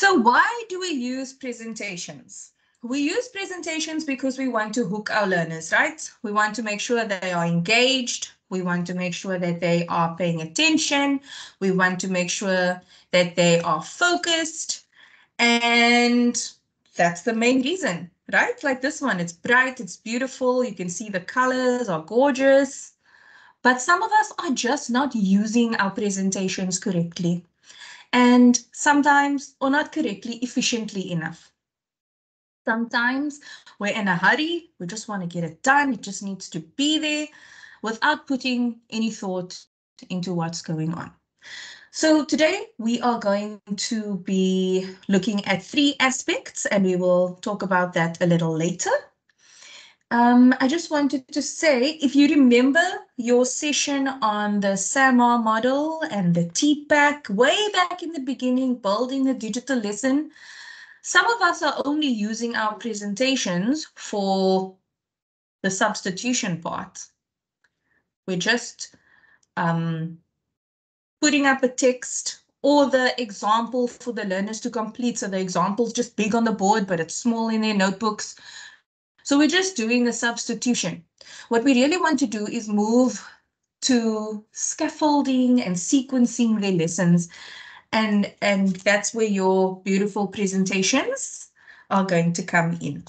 So why do we use presentations? We use presentations because we want to hook our learners, right? We want to make sure that they are engaged. We want to make sure that they are paying attention. We want to make sure that they are focused. And that's the main reason, right? Like this one, it's bright, it's beautiful. You can see the colors are gorgeous. But some of us are just not using our presentations correctly, and sometimes or not correctly, efficiently enough. Sometimes we're in a hurry. We just want to get it done. It just needs to be there without putting any thought into what's going on. So today we are going to be looking at three aspects, and we will talk about that a little later. I just wanted to say, if you remember your session on the SAMR model and the TPAC way back in the beginning, building the digital lesson, some of us are only using our presentations for the substitution part. We're just putting up a text or the example for the learners to complete. So the example's just big on the board, but it's small in their notebooks. So we're just doing the substitution. What we really want to do is move to scaffolding and sequencing their lessons. And that's where your beautiful presentations are going to come in.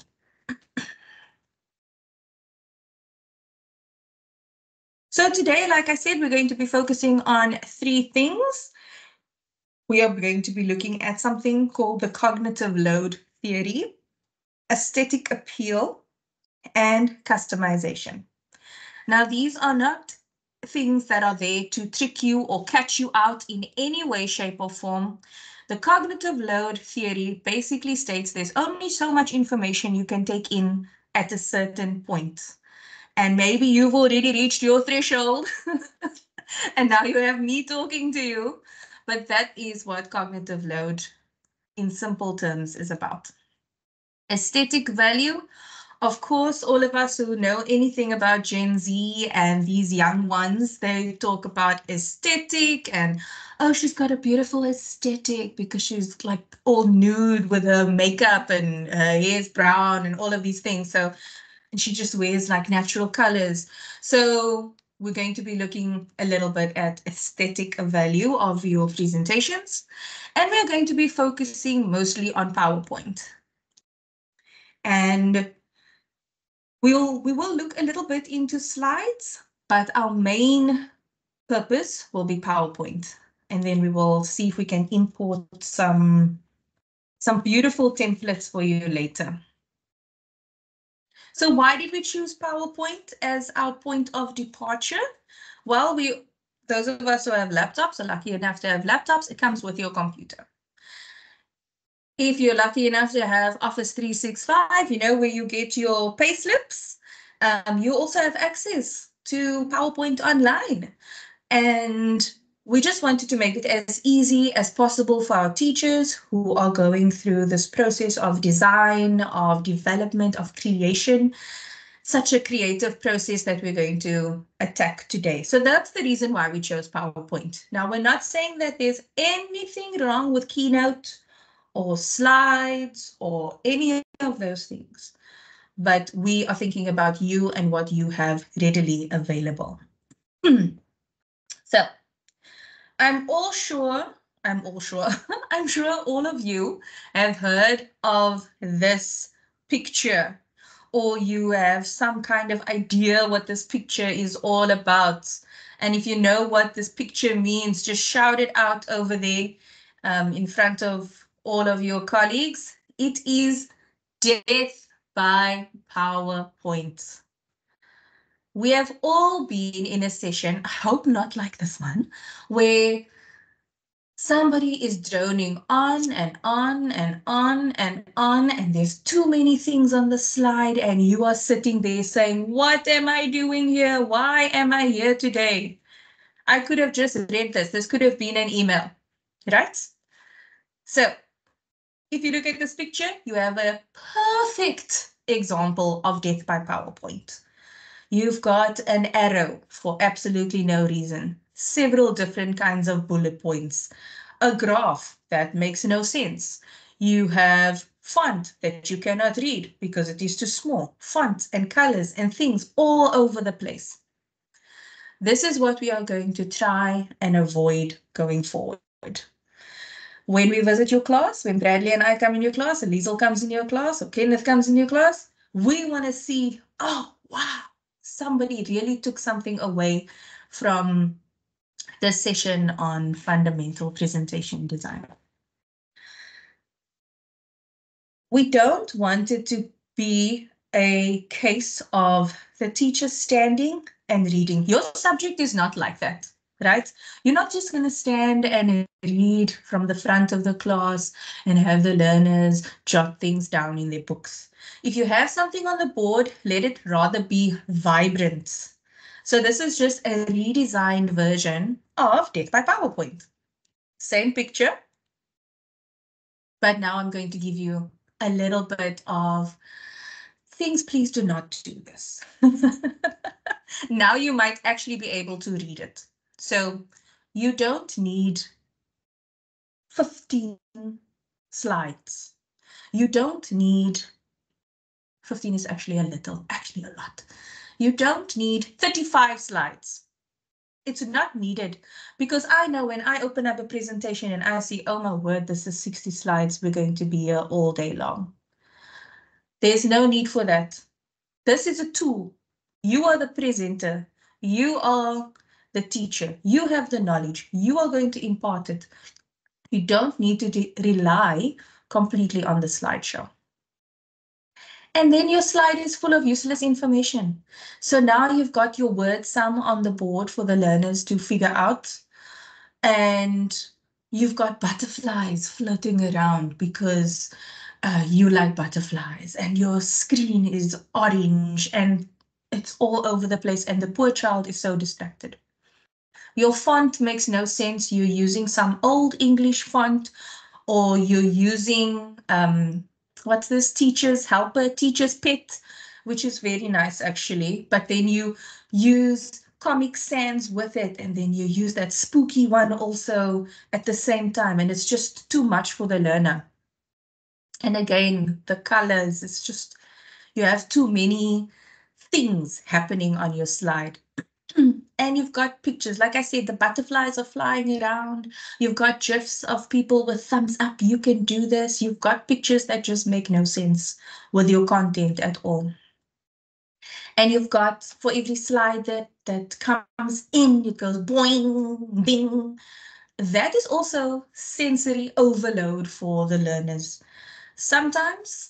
So today, like I said, we're going to be focusing on three things. We are going to be looking at something called the cognitive load theory, aesthetic appeal, and customization. Now, these are not things that are there to trick you or catch you out in any way, shape, or form. The cognitive load theory basically states there's only so much information you can take in at a certain point. And maybe you've already reached your threshold and now you have me talking to you. But that is what cognitive load in simple terms is about. Aesthetic value. Of course, all of us who know anything about Gen Z and these young ones, they talk about aesthetic and, oh, she's got a beautiful aesthetic because she's like all nude with her makeup and her hair's brown and all of these things. So and she just wears like natural colors. So we're going to be looking a little bit at aesthetic value of your presentations. And we're going to be focusing mostly on PowerPoint. And we will look a little bit into slides, but our main purpose will be PowerPoint. And then we will see if we can import some beautiful templates for you later. So why did we choose PowerPoint as our point of departure? Well, those of us who have laptops are lucky enough to have laptops. It comes with your computer. If you're lucky enough to have Office 365, you know, where you get your payslips, you also have access to PowerPoint online. And we just wanted to make it as easy as possible for our teachers who are going through this process of design, of development, of creation, such a creative process that we're going to attack today. So that's the reason why we chose PowerPoint. Now, we're not saying that there's anything wrong with Keynote or slides or any of those things, but we are thinking about you and what you have readily available. So, I'm sure all of you have heard of this picture, or you have some kind of idea what this picture is all about. And if you know what this picture means, just shout it out over there in front of all of your colleagues. It is death by PowerPoint. We have all been in a session, I hope not like this one, where somebody is droning on and on and on and on, and there's too many things on the slide, and you are sitting there saying, what am I doing here? Why am I here today? I could have just read this. This could have been an email, right? So if you look at this picture, you have a perfect example of death by PowerPoint. You've got an arrow for absolutely no reason, several different kinds of bullet points, a graph that makes no sense. You have font that you cannot read because it is too small. Fonts and colors and things all over the place. This is what we are going to try and avoid going forward. When we visit your class, when Bradley and I come in your class, and Liesl comes in your class, or Kenneth comes in your class, we want to see, oh, wow, somebody really took something away from this session on fundamental presentation design. We don't want it to be a case of the teacher standing and reading. Your subject is not like that, right? You're not just going to stand and read from the front of the class and have the learners jot things down in their books. If you have something on the board, let it rather be vibrant. So this is just a redesigned version of Death by PowerPoint. Same picture, but now I'm going to give you a little bit of things. Please do not do this. Now you might actually be able to read it. So you don't need 15 slides. You don't need, 15 is actually a little, actually a lot. You don't need 35 slides. It's not needed because I know when I open up a presentation and I see, oh my word, this is 60 slides. We're going to be here all day long. There's no need for that. This is a tool. You are the presenter. You are the teacher, you have the knowledge, you are going to impart it. You don't need to rely completely on the slideshow. And then your slide is full of useless information. So now you've got your word sum on the board for the learners to figure out. And you've got butterflies floating around because you like butterflies and your screen is orange and it's all over the place and the poor child is so distracted. Your font makes no sense. You're using some old English font, or you're using, what's this, teacher's helper, teacher's pet, which is very nice actually, but then you use Comic Sans with it, and then you use that spooky one also at the same time, and it's just too much for the learner. And again, the colors, it's just, you have too many things happening on your slide. And you've got pictures, like I said, the butterflies are flying around. You've got GIFs of people with thumbs up. You can do this. You've got pictures that just make no sense with your content at all. And you've got, for every slide that comes in, it goes boing, bing. That is also sensory overload for the learners. Sometimes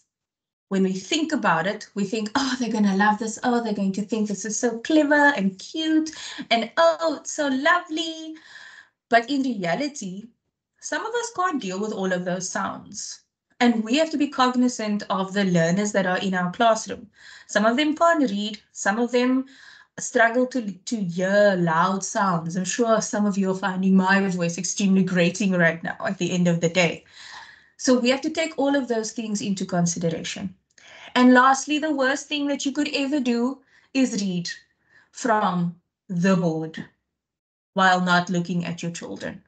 when we think about it, we think, oh, they're going to love this. Oh, they're going to think this is so clever and cute and oh, it's so lovely. But in reality, some of us can't deal with all of those sounds. And we have to be cognizant of the learners that are in our classroom. Some of them can't read. Some of them struggle to hear loud sounds. I'm sure some of you are finding my voice extremely grating right now at the end of the day. So we have to take all of those things into consideration. And lastly, the worst thing that you could ever do is read from the board while not looking at your children.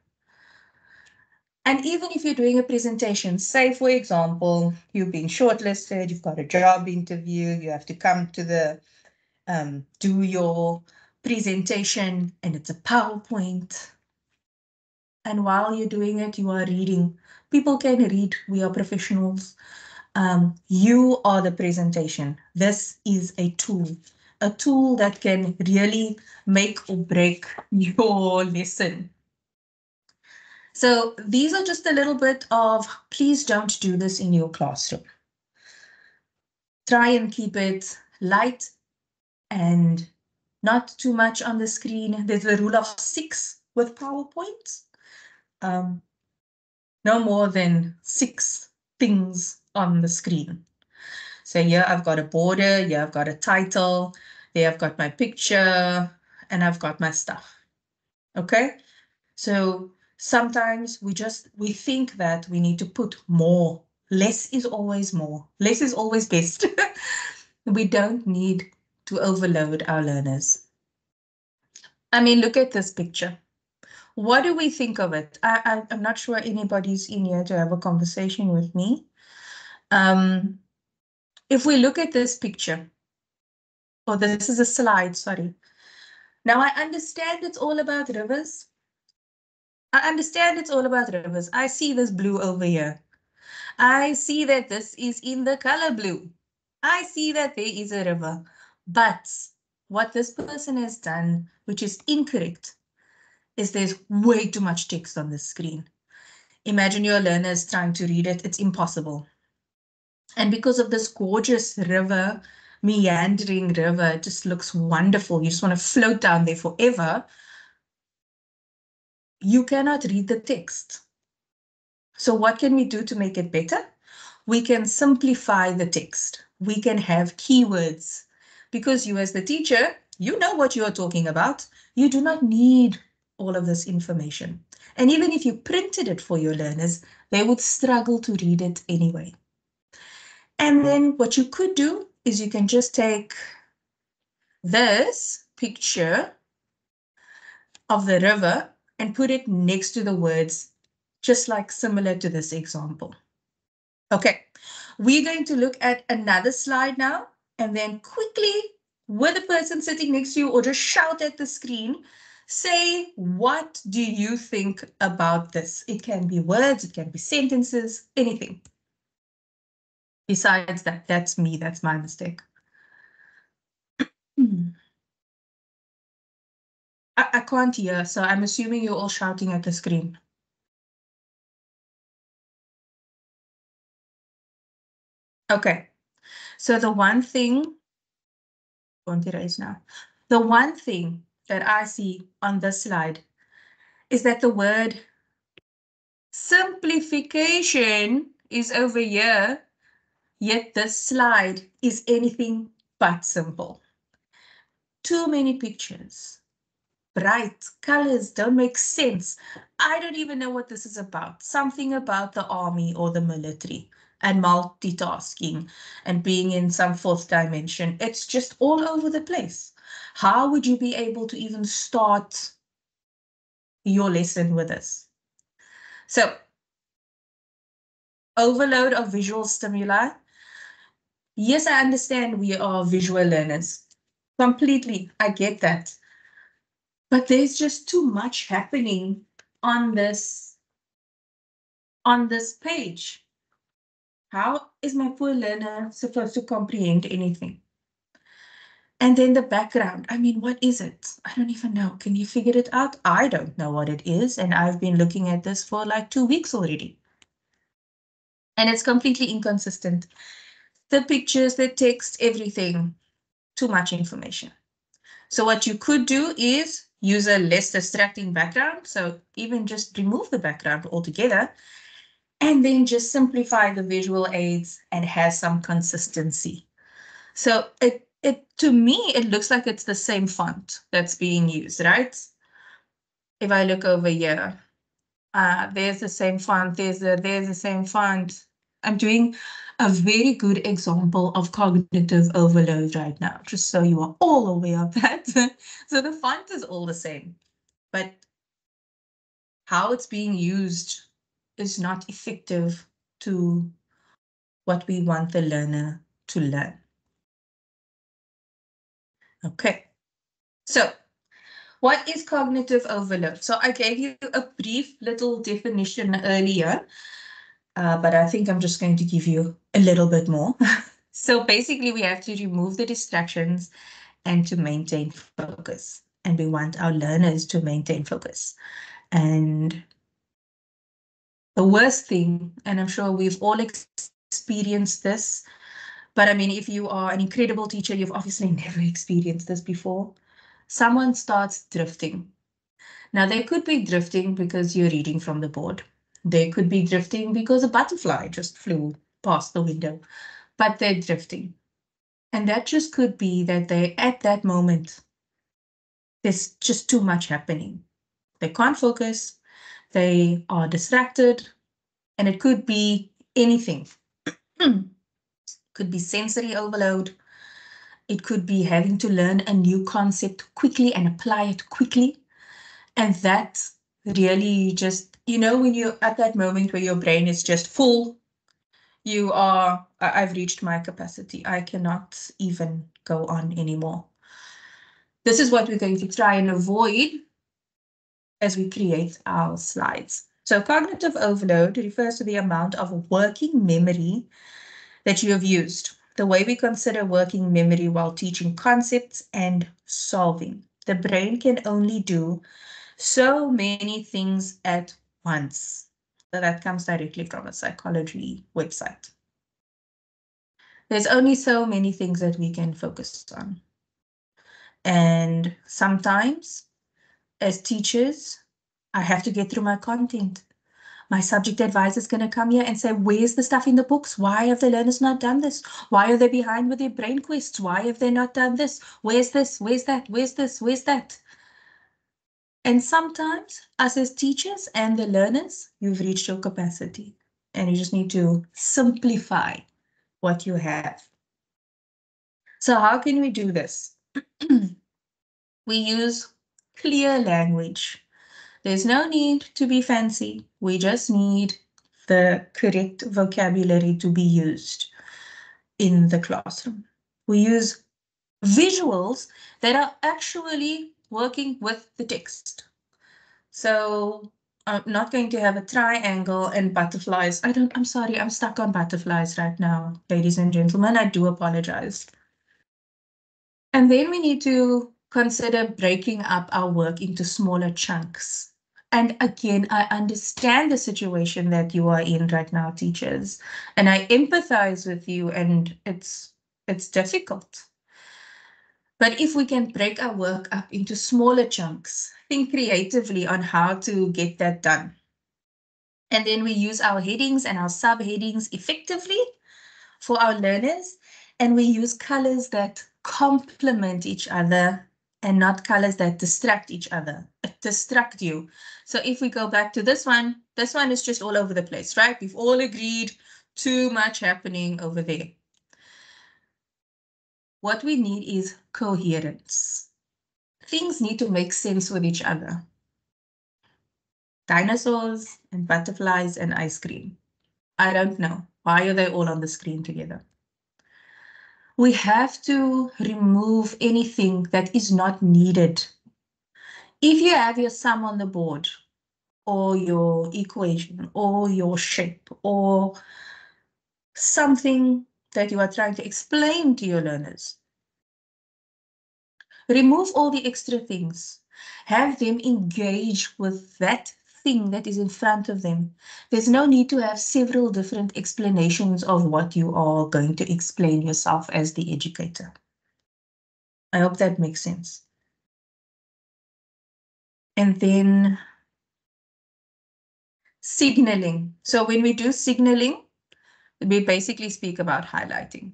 And even if you're doing a presentation, say, for example, you've been shortlisted, you've got a job interview, you have to come to the do your presentation and it's a PowerPoint. And while you're doing it, you are reading. People can read. We are professionals. You are the presentation. This is a tool that can really make or break your lesson. So these are just a little bit of please don't do this in your classroom. Try and keep it light and not too much on the screen. There's the rule of 6 with PowerPoint. No more than 6 things on the screen. So here I've got a border, here I've got a title, there I've got my picture, and I've got my stuff. Okay, so sometimes we think that we need to put more. Less is always more. Less is always best. We don't need to overload our learners. I mean, look at this picture. What do we think of it? I'm not sure anybody's in here to have a conversation with me. If we look at this picture, or this is a slide, sorry. Now, I understand it's all about rivers. I see this blue over here. I see that this is in the color blue. I see that there is a river. But what this person has done, which is incorrect, is there's way too much text on the screen. Imagine your learner is trying to read it. It's impossible. And because of this gorgeous river, meandering river, it just looks wonderful. You just want to float down there forever. You cannot read the text. So what can we do to make it better? We can simplify the text. We can have keywords. Because you as the teacher, you know what you are talking about. You do not need all of this information. And even if you printed it for your learners, they would struggle to read it anyway. And then what you could do is you can just take this picture of the river and put it next to the words, just like similar to this example. Okay, we're going to look at another slide now, and then quickly, with the person sitting next to you or just shout at the screen, say, what do you think about this? It can be words, it can be sentences, anything. Besides that, that's me, that's my mistake. I can't hear, so I'm assuming you're all shouting at the screen. Okay, so the one thing, won't erase now. The one thing that I see on this slide is that the word simplification is over here, yet this slide is anything but simple. Too many pictures, bright colors don't make sense. I don't even know what this is about. Something about the army or the military and multitasking and being in some fourth dimension. It's just all over the place. How would you be able to even start your lesson with this? So, overload of visual stimuli. Yes, I understand we are visual learners. Completely, I get that. But there's just too much happening on this page. How is my poor learner supposed to comprehend anything? And then the background. I mean, what is it? I don't even know. Can you figure it out? I don't know what it is, and I've been looking at this for like 2 weeks already. And it's completely inconsistent. The pictures, the text, everything, too much information. So what you could do is use a less distracting background. So even just remove the background altogether and then just simplify the visual aids and have some consistency. So it to me, it looks like it's the same font that's being used, right? If I look over here, there's the same font, there's the same font. I'm doing a very good example of cognitive overload right now, just so you are all aware of that. So the font is all the same, but how it's being used is not effective to what we want the learner to learn. Okay, so what is cognitive overload? So I gave you a brief little definition earlier. But I think I'm just going to give you a little bit more. So basically, we have to remove the distractions and to maintain focus. And we want our learners to maintain focus. And the worst thing, and I'm sure we've all experienced this, but I mean, if you are an incredible teacher, you've obviously never experienced this before. Someone starts drifting. Now, they could be drifting because you're reading from the board. They could be drifting because a butterfly just flew past the window, but they're drifting. And that just could be that they, at that moment, there's just too much happening. They can't focus, they are distracted, and it could be anything. Could be sensory overload. It could be having to learn a new concept quickly and apply it quickly. And that really just, you know, when you're at that moment where your brain is just full, you are, I've reached my capacity. I cannot even go on anymore. This is what we're going to try and avoid as we create our slides. So cognitive overload refers to the amount of working memory that you have used, the way we consider working memory while teaching concepts and solving. The brain can only do so many things at once. So that comes directly from a psychology website. There's only so many things that we can focus on. And sometimes, as teachers, I have to get through my content. My subject advisor is going to come here and say, where's the stuff in the books? Why have the learners not done this? Why are they behind with their brain quests? Why have they not done this? Where's this? Where's that? Where's this? Where's that? And sometimes, us as teachers and the learners, you've reached your capacity and you just need to simplify what you have. So how can we do this? We use clear language. There's no need to be fancy. We just need the correct vocabulary to be used in the classroom. We use visuals that are actually working with the text. So I'm not going to have a triangle and butterflies. I'm sorry, I'm stuck on butterflies right now, ladies and gentlemen. I do apologize. And then we need to consider breaking up our work into smaller chunks. And again, I understand the situation that you are in right now, teachers, and I empathize with you, and it's difficult. But if we can break our work up into smaller chunks, think creatively on how to get that done. And then we use our headings and our subheadings effectively for our learners, and we use colors that complement each other and not colors that distract each other, distract you. So if we go back to this one is just all over the place, right? We've all agreed too much happening over there. What we need is coherence. Things need to make sense with each other. Dinosaurs and butterflies and ice cream. I don't know. Why are they all on the screen together? We have to remove anything that is not needed. If you have your sum on the board, or your equation, or your shape, or something that you are trying to explain to your learners, remove all the extra things. Have them engage with that thing that is in front of them. There's no need to have several different explanations of what you are going to explain yourself as the educator. I hope that makes sense. And then signaling. So when we do signaling, we basically speak about highlighting.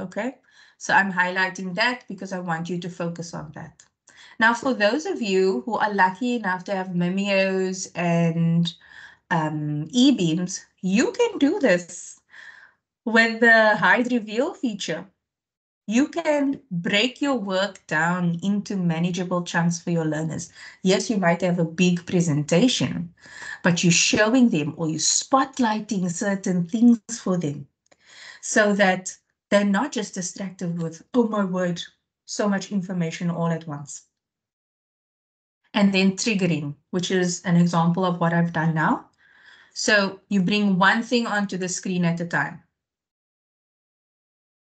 Okay, so I'm highlighting that because I want you to focus on that. Now, for those of you who are lucky enough to have Mimeos and E-beams, you can do this with the hide reveal feature. You can break your work down into manageable chunks for your learners. Yes, you might have a big presentation, but you're showing them or you're spotlighting certain things for them so that they're not just distracted with, oh my word, so much information all at once. And then triggering, which is an example of what I've done now. So you bring one thing onto the screen at a time.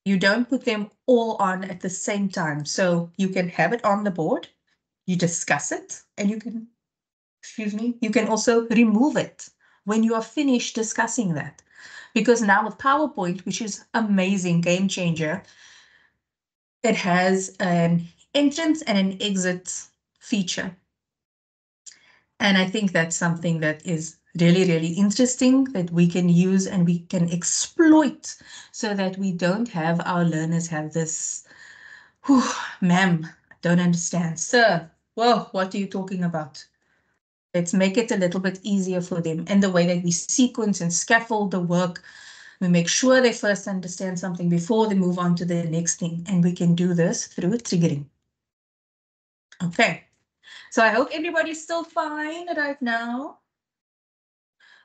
You don't put them all on at the same time, so you can have it on the board, you discuss it, and you can, excuse me, you can also remove it when you are finished discussing that. Because now with PowerPoint, which is amazing, game changer, it has an entrance and an exit feature. And I think that's something that is really, really interesting that we can use and we can exploit so that we don't have our learners have this, ma'am, I don't understand. Sir, whoa, what are you talking about? Let's make it a little bit easier for them. And the way that we sequence and scaffold the work, we make sure they first understand something before they move on to the next thing. And we can do this through triggering. Okay, So I hope everybody's still fine right now.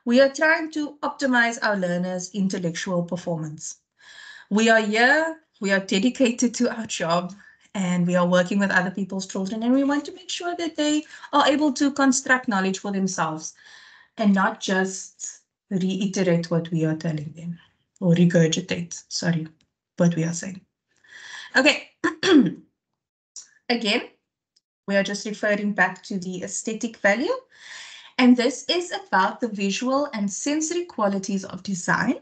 We are trying to optimize our learners' intellectual performance. We are here, we are dedicated to our job, and we are working with other people's children, and we want to make sure that they are able to construct knowledge for themselves and not just reiterate what we are telling them, or regurgitate, sorry, what we are saying. Okay, again, we are just referring back to the aesthetic value. And this is about the visual and sensory qualities of design.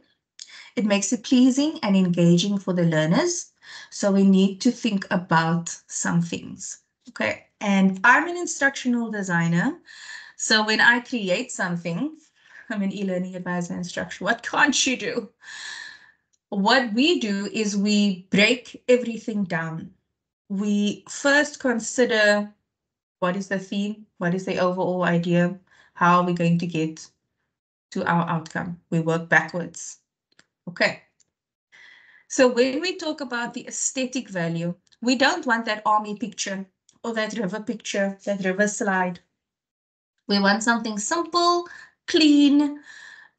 It makes it pleasing and engaging for the learners. So we need to think about some things. Okay, and I'm an instructional designer. So when I create something, I'm an e-learning advisor instructor. What can't you do? What we do is we break everything down. We first consider what is the theme, what is the overall idea, how are we going to get to our outcome. We work backwards. Okay. So when we talk about the aesthetic value, we don't want that army picture or that river picture, that river slide. We want something simple, clean.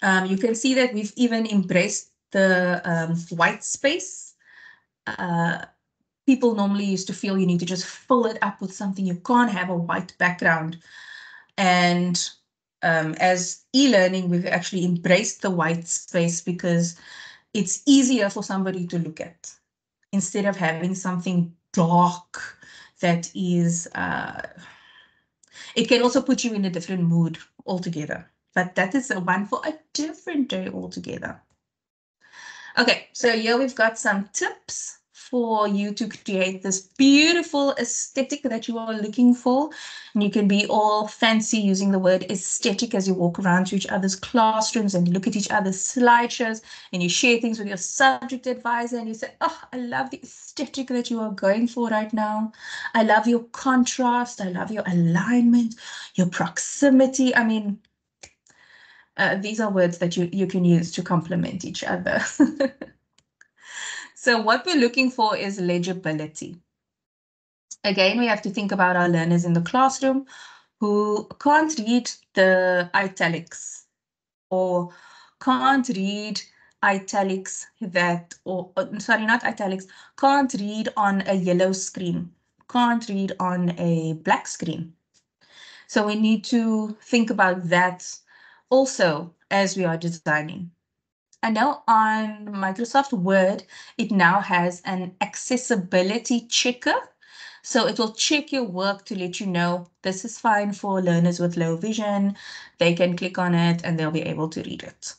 You can see that we've even embraced the white space. People normally used to feel you need to just fill it up with something. You can't have a white background. And as e-learning, we've actually embraced the white space because it's easier for somebody to look at instead of having something dark that is, it can also put you in a different mood altogether. But that is one for a different day altogether. Okay, so here we've got some tips for you to create this beautiful aesthetic that you are looking for. And you can be all fancy using the word aesthetic as you walk around to each other's classrooms and look at each other's slideshows, and you share things with your subject advisor and you say, oh, I love the aesthetic that you are going for right now. I love your contrast. I love your alignment, your proximity. I mean, these are words that you can use to complement each other. So what we're looking for is legibility. Again, we have to think about our learners in the classroom who can't read the italics or can't read italics that, sorry, not italics, can't read on a yellow screen, can't read on a black screen. So we need to think about that also as we are designing. I know on Microsoft Word, it now has an accessibility checker. So it will check your work to let you know this is fine for learners with low vision. They can click on it and they'll be able to read it.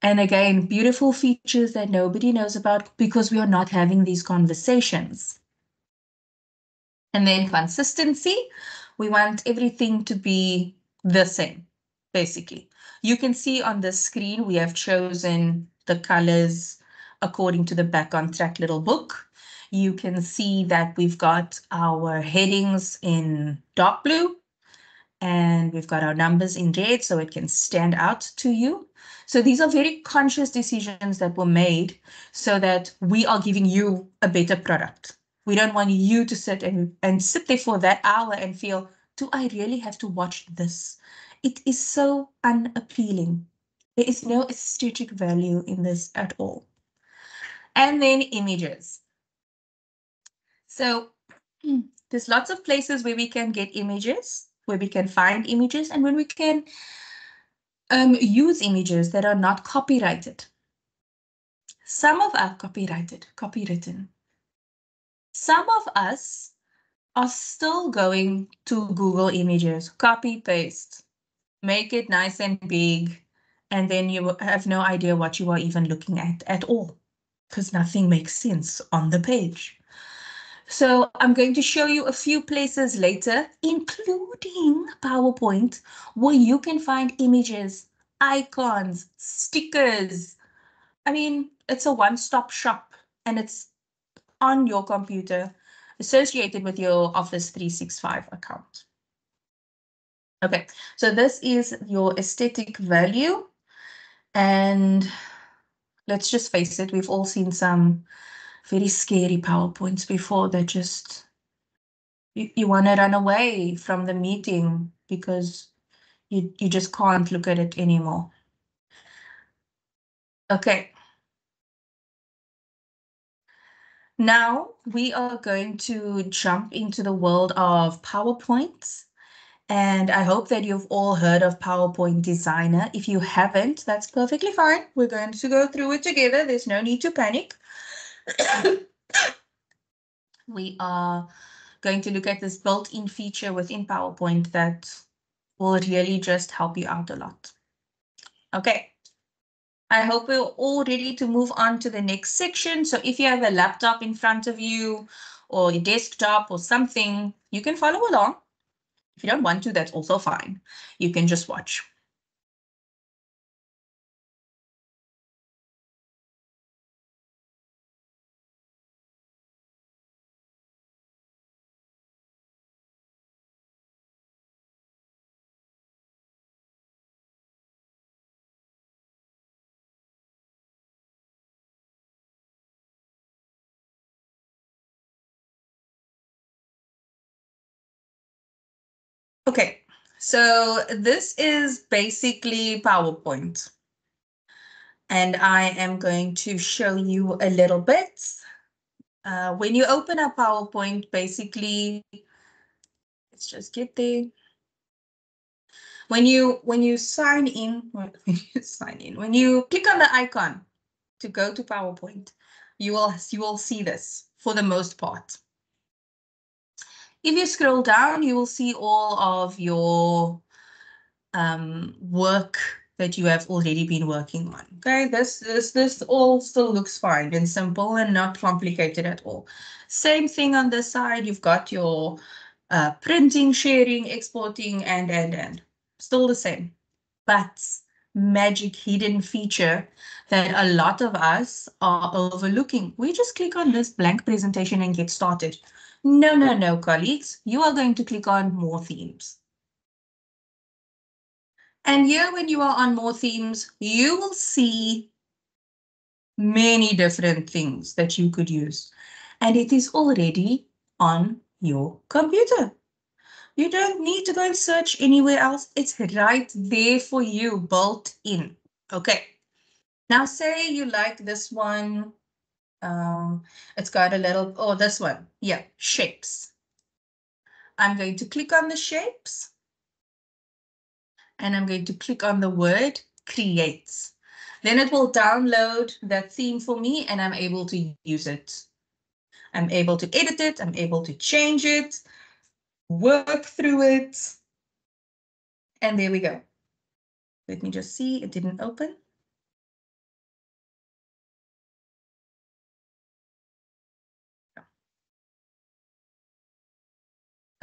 And again, beautiful features that nobody knows about because we are not having these conversations. And then consistency. We want everything to be the same, basically. You can see on the screen, we have chosen the colors according to the Back on Track little book. You can see that we've got our headings in dark blue and we've got our numbers in red so it can stand out to you. So these are very conscious decisions that were made so that we are giving you a better product. We don't want you to sit and sit there for that hour and feel, do I really have to watch this? It is so unappealing. There is no aesthetic value in this at all. And then images. So there's lots of places where we can get images, where we can find images, and when we can use images that are not copyrighted. Some of us are copyrighted, copywritten. Some of us are still going to Google Images, copy, paste. Make it nice and big, and then you have no idea what you are even looking at all, because nothing makes sense on the page. So I'm going to show you a few places later, including PowerPoint, where you can find images, icons, stickers. I mean, it's a one-stop shop, and it's on your computer, associated with your Office 365 account. Okay, so this is your aesthetic value, and let's just face it, we've all seen some very scary PowerPoints before that just You want to run away from the meeting because you just can't look at it anymore. Okay. Now we are going to jump into the world of PowerPoint, and I hope that you've all heard of PowerPoint Designer. If you haven't, that's perfectly fine. We're going to go through it together. There's no need to panic. We are going to look at this built-in feature within PowerPoint that will really just help you out a lot. Okay. I hope we're all ready to move on to the next section. So if you have a laptop in front of you or a desktop or something, you can follow along. If you don't want to, that's also fine. You can just watch. Okay, so this is basically PowerPoint, and I am going to show you a little bit. When you open up PowerPoint, basically, let's just get there. When you click on the icon to go to PowerPoint, you will see this for the most part. If you scroll down, you will see all of your work that you have already been working on. Okay, this all still looks fine and simple and not complicated at all. Same thing on this side. You've got your printing, sharing, exporting, and still the same. But magic hidden feature that a lot of us are overlooking. We just click on this blank presentation and get started. No, no, no, colleagues, you are going to click on more themes. And here when you are on more themes, you will see many different things that you could use. And it is already on your computer. You don't need to go and search anywhere else. It's right there for you, built in. Okay, now say you like this one. It's got a little, oh, this one. Yeah, shapes. I'm going to click on the shapes. And I'm going to click on the word creates. Then it will download that theme for me and I'm able to use it. I'm able to edit it. I'm able to change it, work through it. And there we go. Let me just see, it didn't open.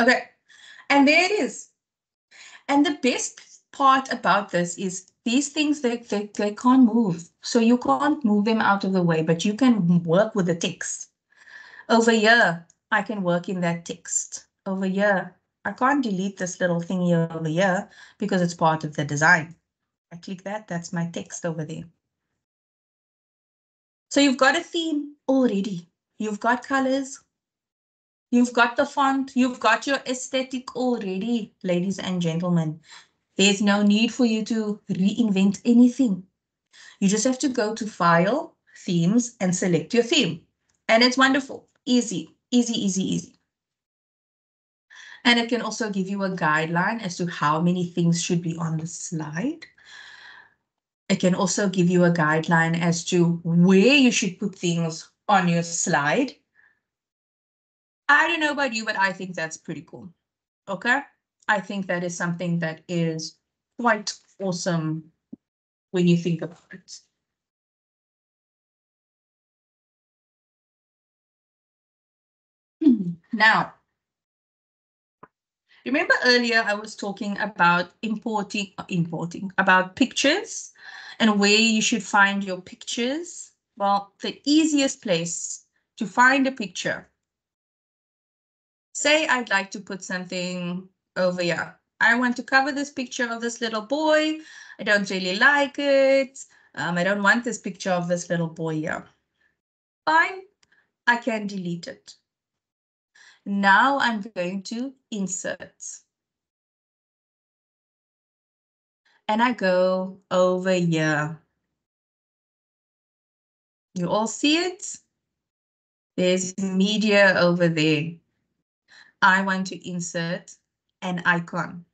Okay, and there it is. And the best part about this is these things, they can't move. So you can't move them out of the way, but you can work with the text. Over here, I can work in that text. Over here, I can't delete this little thing here over here because it's part of the design. I click that, that's my text over there. So you've got a theme already. You've got colors. You've got the font, you've got your aesthetic already, ladies and gentlemen. There's no need for you to reinvent anything. You just have to go to File, Themes, and select your theme. And it's wonderful, easy, easy, easy, easy. And it can also give you a guideline as to how many things should be on the slide. It can also give you a guideline as to where you should put things on your slide. I don't know about you, but I think that's pretty cool. Okay, I think that is something that is quite awesome when you think about it. Now, remember earlier I was talking about about pictures and where you should find your pictures. Well, the easiest place to find a picture. Say I'd like to put something over here. I want to cover this picture of this little boy. I don't really like it. I don't want this picture of this little boy here. Fine, I can delete it. Now I'm going to insert. And I go over here. You all see it? There's media over there. I want to insert an icon.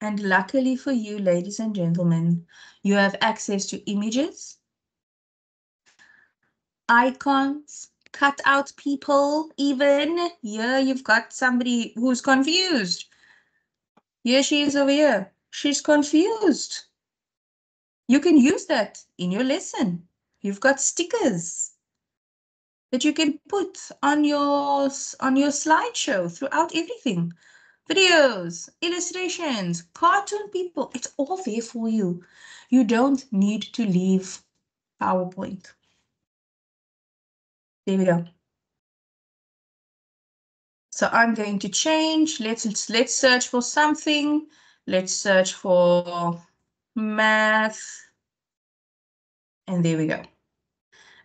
And luckily for you, ladies and gentlemen, you have access to images, icons, cutout people, even here you've got somebody who's confused. Here she is over here. She's confused. You can use that in your lesson. You've got stickers that you can put on your slideshow throughout everything. Videos, illustrations, cartoon people, it's all there for you. You don't need to leave PowerPoint. There we go. So I'm going to change. Let's search for something. Let's search for math. And there we go.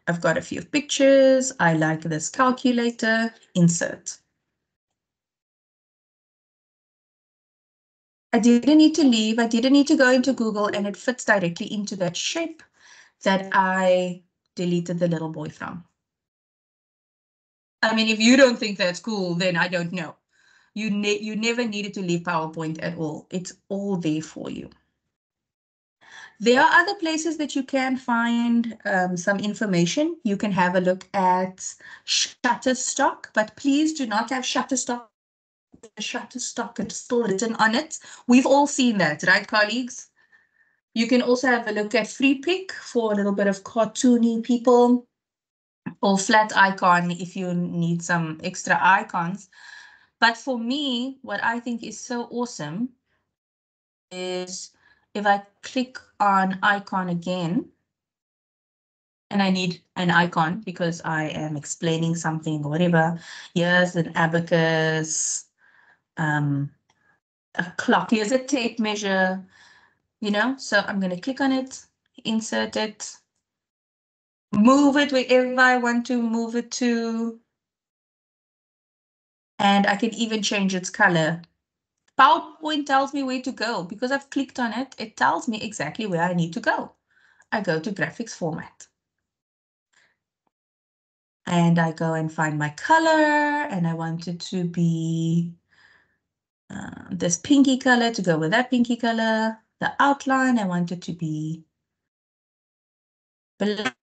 I've got a few pictures. I like this calculator. Insert. I didn't need to leave. I didn't need to go into Google, and it fits directly into that shape that I deleted the little boy from. I mean, if you don't think that's cool, then I don't know. You never needed to leave PowerPoint at all. It's all there for you. There are other places that you can find some information. You can have a look at Shutterstock, but please do not have Shutterstock. The Shutterstock is still written on it. We've all seen that, right, colleagues? You can also have a look at FreePic for a little bit of cartoony people, or Flat Icon if you need some extra icons. But for me, what I think is so awesome is if I click on icon again, and I need an icon because I am explaining something or whatever. Here's an abacus, a clock, here's a tape measure, you know? So I'm going to click on it, insert it, move it wherever I want to move it to. And I can even change its color. PowerPoint tells me where to go because I've clicked on it. It tells me exactly where I need to go. I go to graphics format. And I go and find my color, and I want it to be this pinky color to go with that pinky color. The outline, I want it to be black.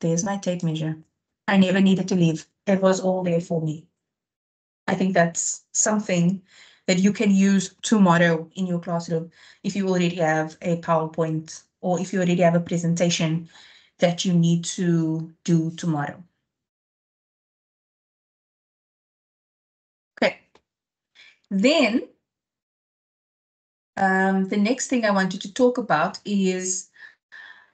There's my tape measure. I never needed to leave. It was all there for me. I think that's something that you can use tomorrow in your classroom if you already have a PowerPoint or if you already have a presentation that you need to do tomorrow. Okay. Then the next thing I wanted to talk about is,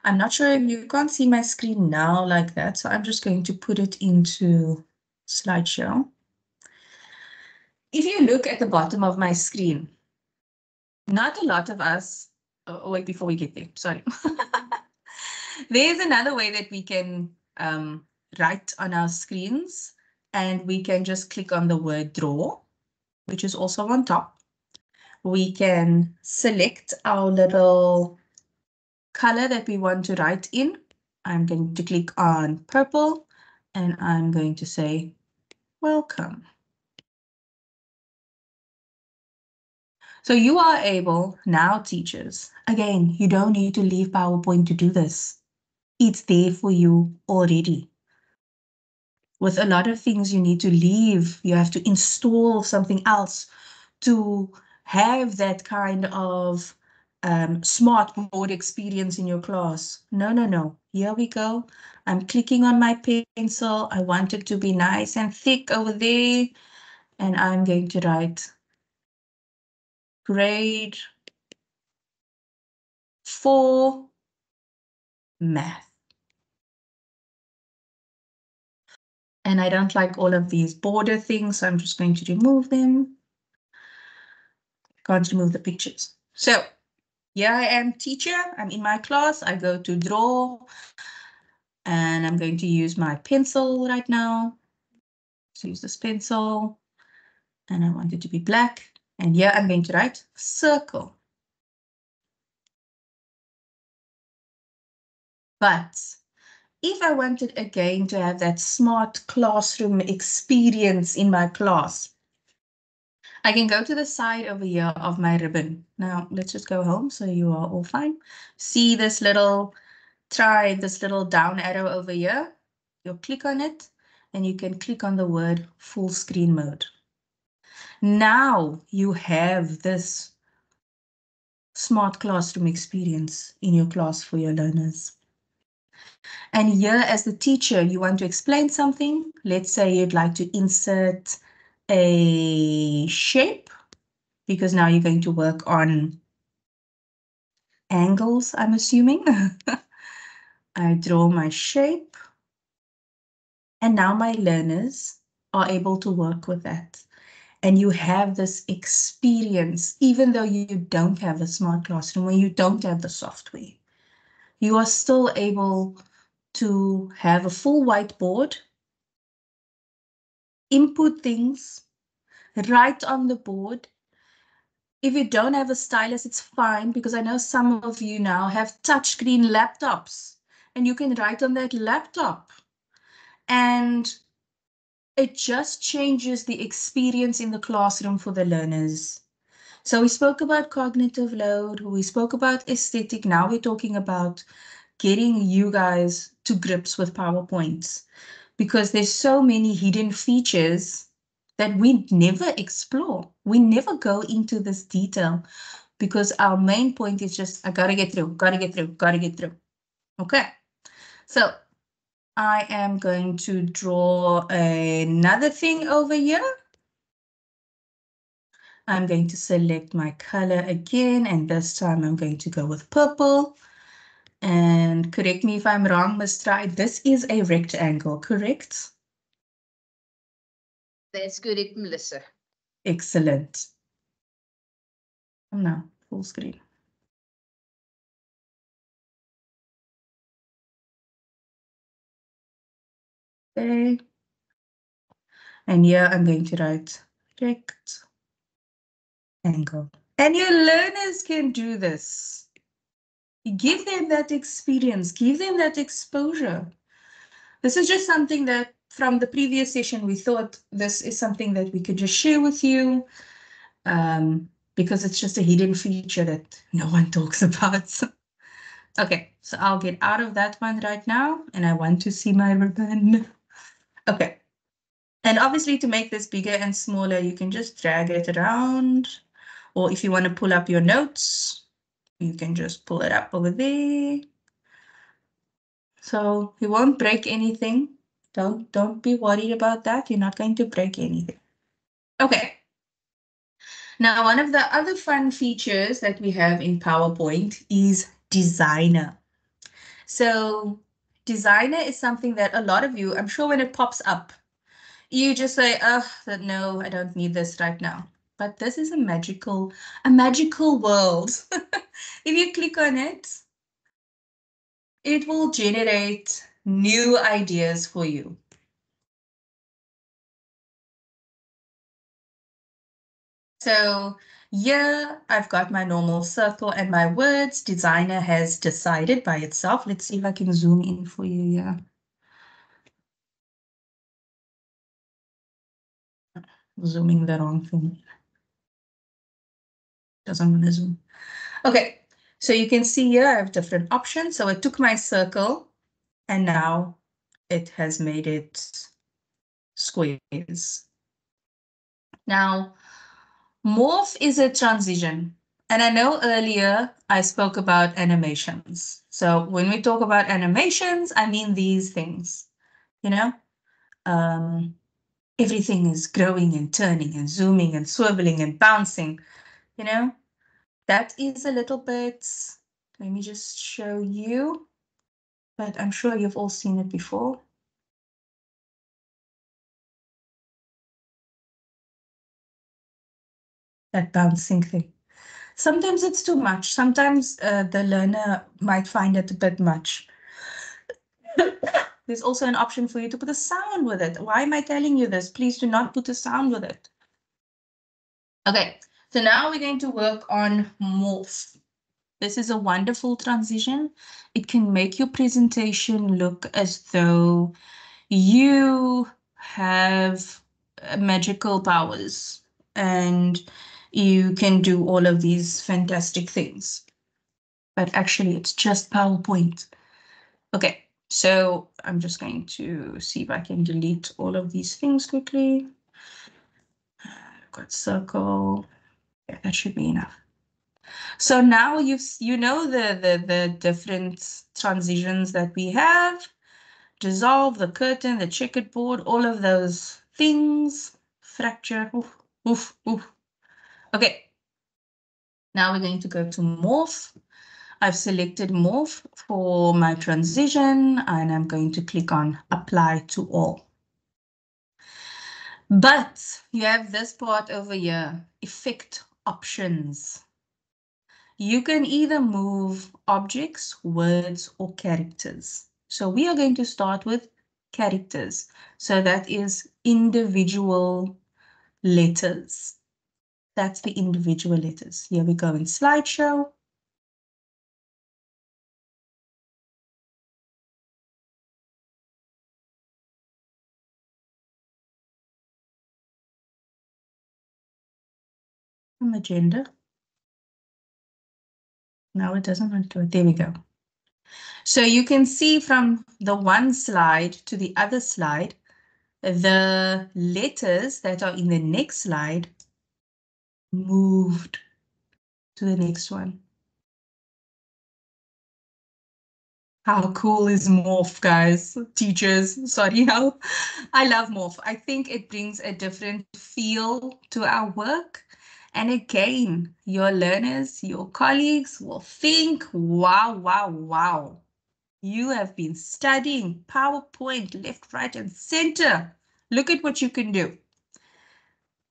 I'm not sure if you can't see my screen now like that, so I'm just going to put it into slideshow. If you look at the bottom of my screen, not a lot of us, oh wait, before we get there, sorry. There's another way that we can write on our screens, and we can just click on the word draw, which is also on top. We can select our little color that we want to write in. I'm going to click on purple, and I'm going to say welcome. So you are able now, teachers, again, you don't need to leave PowerPoint to do this. It's there for you already. With a lot of things you need to leave, you have to install something else to have that kind of smart board experience in your class. No, no, no. Here we go. I'm clicking on my pencil. I want it to be nice and thick over there. And I'm going to write grade 4 math. And I don't like all of these border things, so I'm just going to remove them. Can't remove the pictures. So, yeah, I am teacher. I'm in my class. I go to draw. and I'm going to use my pencil right now. Let's use this pencil, and I want it to be black. And here I'm going to write circle. But if I wanted again to have that smart classroom experience in my class, I can go to the side over here of my ribbon. Now let's just go home so you are all fine. See this little, try this little down arrow over here. You'll click on it and you can click on the word full screen mode. Now you have this smart classroom experience in your class for your learners. And here as the teacher, you want to explain something. Let's say you'd like to insert a shape, because now you're going to work on angles, I'm assuming. I draw my shape, and now my learners are able to work with that. And you have this experience, even though you don't have the smart classroom, when you don't have the software, you are still able to have a full whiteboard, input things, write on the board. If you don't have a stylus, it's fine, because I know some of you now have touchscreen laptops and you can write on that laptop. And it just changes the experience in the classroom for the learners. So we spoke about cognitive load, we spoke about aesthetic, now we're talking about getting you guys to grips with PowerPoints, because there's so many hidden features that we never explore. We never go into this detail because our main point is just, I gotta get through, gotta get through, gotta get through. Okay, so I am going to draw another thing over here. I'm going to select my color again, and this time I'm going to go with purple. And correct me if I'm wrong, Ms. Try, this is a rectangle, correct? That's correct, Melissa. Excellent. I'm now full screen. Okay. And here I'm going to write rectangle. And your learners can do this. Give them that experience, give them that exposure. This is just something that from the previous session, we thought this is something that we could just share with you because it's just a hidden feature that no one talks about. Okay, so I'll get out of that one right now, and I want to see my ribbon. Okay, and obviously to make this bigger and smaller, you can just drag it around, or if you want to pull up your notes, you can just pull it up over there. So you won't break anything. Don't be worried about that. You're not going to break anything. Okay. Now, one of the other fun features that we have in PowerPoint is Designer. So Designer is something that a lot of you, I'm sure when it pops up, you just say, oh, no, I don't need this right now. But this is a magical world. If you click on it, it will generate new ideas for you. So yeah, I've got my normal circle and my words. Designer has decided by itself. Let's see if I can zoom in for you here. Zooming the wrong thing. Doesn't want to zoom. Okay, so you can see here I have different options. So it took my circle and now it has made it squares. Now, morph is a transition. And I know earlier I spoke about animations. So when we talk about animations, I mean these things, you know. Everything is growing and turning and zooming and swiveling and bouncing. You know, that is a little bit, let me just show you, but I'm sure you've all seen it before. That bouncing thing. Sometimes it's too much. Sometimes the learner might find it a bit much. There's also an option for you to put a sound with it. Why am I telling you this? Please do not put a sound with it. Okay, so now we're going to work on morph. This is a wonderful transition. It can make your presentation look as though you have magical powers and you can do all of these fantastic things. But actually, it's just PowerPoint. OK, so I'm just going to see if I can delete all of these things quickly. I've got circle. Yeah, that should be enough. So now you know the different transitions that we have. Dissolve, the curtain, the checkered board, all of those things. Fracture. Oof, oof, oof. OK, now we're going to go to morph. I've selected morph for my transition and I'm going to click on apply to all. But you have this part over here, effect options. You can either move objects, words, or characters. So we are going to start with characters. So that is individual letters. That's the individual letters. Here we go in slideshow. Agenda. No, it doesn't want to do it. There we go. So you can see from the one slide to the other slide, the letters that are in the next slide moved to the next one. How cool is morph, guys? Teachers, sorry, I love morph. I think it brings a different feel to our work. And again, your learners, your colleagues will think, wow, wow, wow. You have been studying PowerPoint left, right, and center. Look at what you can do.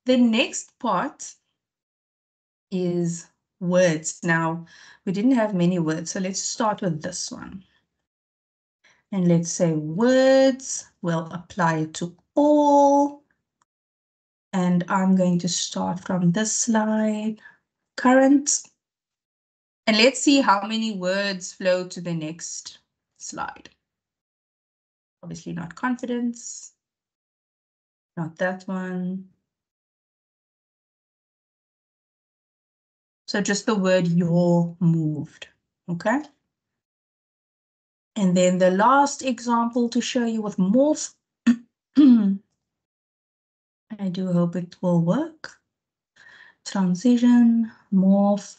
The next part is words. Now, we didn't have many words, so let's start with this one. And let's say words, we'll apply it to all. And I'm going to start from this slide, current. And let's see how many words flow to the next slide. Obviously not confidence, not that one. So just the word you're moved, okay? And then the last example to show you with morph. I do hope it will work. Transition, morph.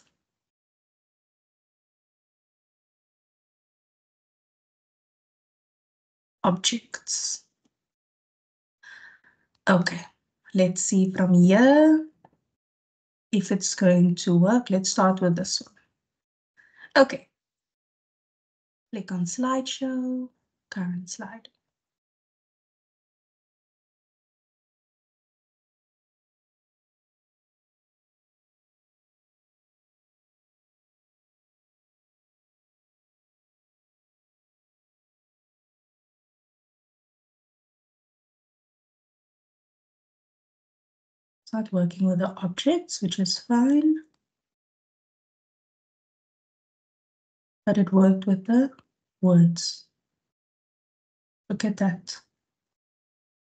Objects. OK, let's see from here if it's going to work. Let's start with this one. OK. Click on slideshow, current slide. Not working with the objects, which is fine. But it worked with the words. Look at that.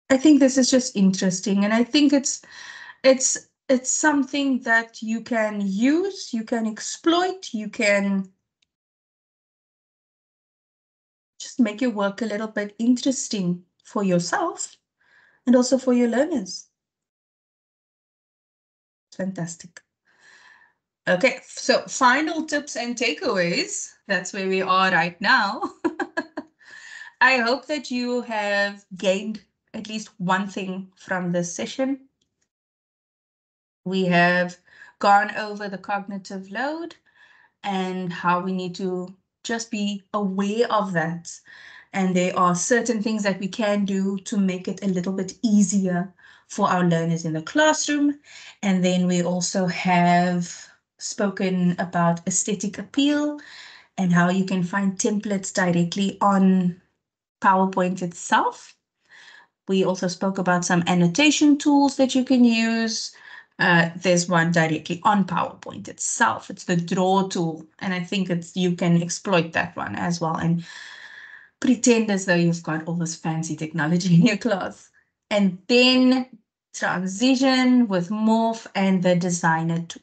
I think this is just interesting, and I think it's something that you can use, you can exploit, you can just make your work a little bit interesting for yourself and also for your learners. Fantastic. Okay, so final tips and takeaways. That's where we are right now. I hope that you have gained at least one thing from this session. We have gone over the cognitive load and how we need to just be aware of that. And there are certain things that we can do to make it a little bit easier for our learners in the classroom. And then we also have spoken about aesthetic appeal and how you can find templates directly on PowerPoint itself. We also spoke about some annotation tools that you can use. There's one directly on PowerPoint itself. It's the draw tool, and I think you can exploit that one as well and pretend as though you've got all this fancy technology in your class. And then transition with morph and the designer tool.